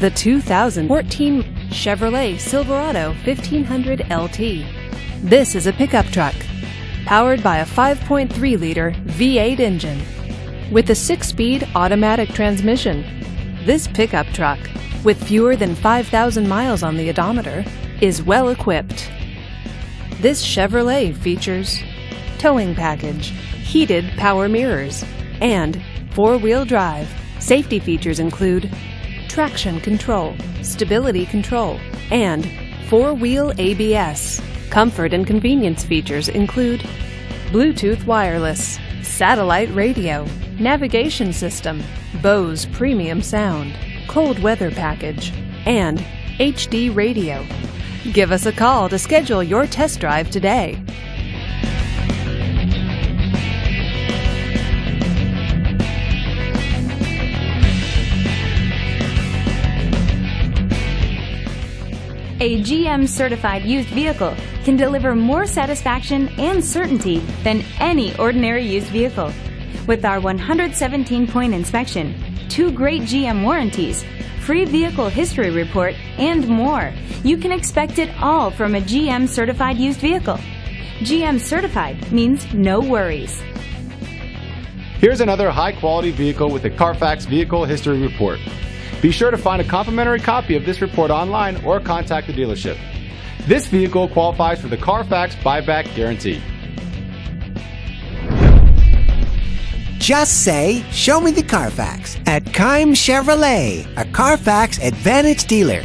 The 2014 Chevrolet Silverado 1500 LT. This is a pickup truck powered by a 5.3-liter V8 engine with a 6-speed automatic transmission. This pickup truck, with fewer than 5,000 miles on the odometer, is well equipped. This Chevrolet features towing package, heated power mirrors, and four-wheel drive. Safety features include traction control, stability control, and four-wheel ABS. Comfort and convenience features include Bluetooth wireless, satellite radio, navigation system, Bose premium sound, cold weather package, and HD radio. Give us a call to schedule your test drive today. A GM-certified used vehicle can deliver more satisfaction and certainty than any ordinary used vehicle. With our 117-point inspection, 2 great GM warranties, free vehicle history report, and more, you can expect it all from a GM-certified used vehicle. GM-certified means no worries. Here's another high-quality vehicle with the Carfax Vehicle History Report. Be sure to find a complimentary copy of this report online or contact the dealership. This vehicle qualifies for the Carfax buyback guarantee. Just say, "Show me the Carfax" at Keim Chevrolet, a Carfax Advantage dealer.